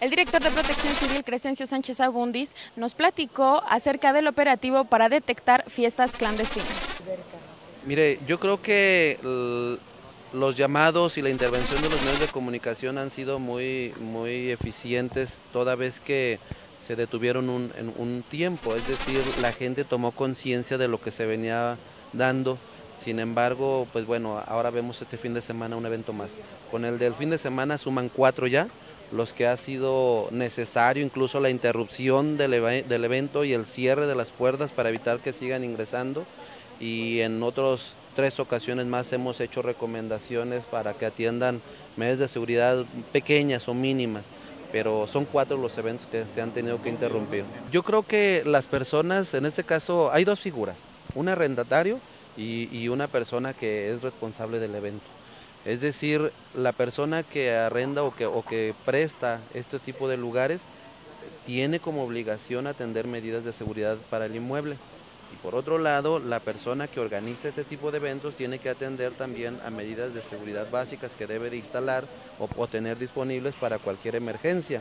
El director de Protección Civil, Crescencio Sánchez Abundis, nos platicó acerca del operativo para detectar fiestas clandestinas. Mire, yo creo que los llamados y la intervención de los medios de comunicación han sido muy eficientes, toda vez que se detuvieron en un tiempo, es decir, la gente tomó conciencia de lo que se venía dando. Sin embargo, pues bueno, ahora vemos este fin de semana un evento más. Con el del fin de semana suman 4 ya, los que ha sido necesario, incluso la interrupción del evento y el cierre de las puertas para evitar que sigan ingresando. Y en otros 3 ocasiones más hemos hecho recomendaciones para que atiendan medidas de seguridad pequeñas o mínimas, pero son 4 los eventos que se han tenido que interrumpir. Yo creo que las personas, en este caso, hay 2 figuras, un arrendatario y una persona que es responsable del evento. Es decir, la persona que arrenda o que presta este tipo de lugares tiene como obligación atender medidas de seguridad para el inmueble. Y por otro lado, la persona que organiza este tipo de eventos tiene que atender también a medidas de seguridad básicas que debe de instalar o tener disponibles para cualquier emergencia.